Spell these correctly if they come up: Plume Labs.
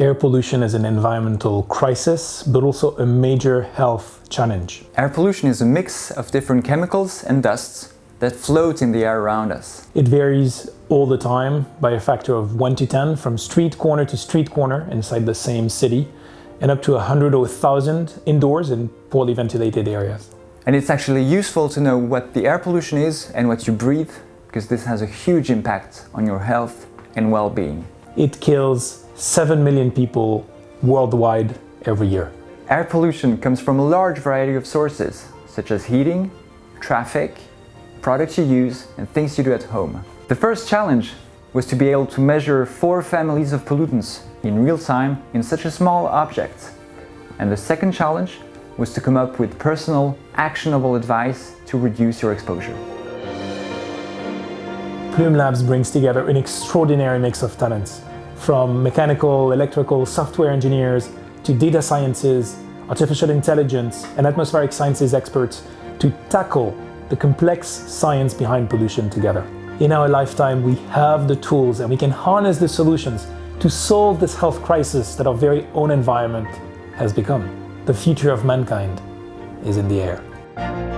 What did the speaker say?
Air pollution is an environmental crisis, but also a major health challenge. Air pollution is a mix of different chemicals and dusts that float in the air around us. It varies all the time by a factor of 1 to 10 from street corner to street corner inside the same city, and up to 100 or 1,000 indoors in poorly ventilated areas. And it's actually useful to know what the air pollution is and what you breathe, because this has a huge impact on your health and well-being. It kills 7 million people worldwide every year. Air pollution comes from a large variety of sources, such as heating, traffic, products you use, and things you do at home. The first challenge was to be able to measure 4 families of pollutants in real time in such a small object. And the second challenge was to come up with personal, actionable advice to reduce your exposure. Plume Labs brings together an extraordinary mix of talents, from mechanical, electrical, software engineers, to data sciences, artificial intelligence, and atmospheric sciences experts to tackle the complex science behind pollution together. In our lifetime, we have the tools and we can harness the solutions to solve this health crisis that our very own environment has become. The future of mankind is in the air.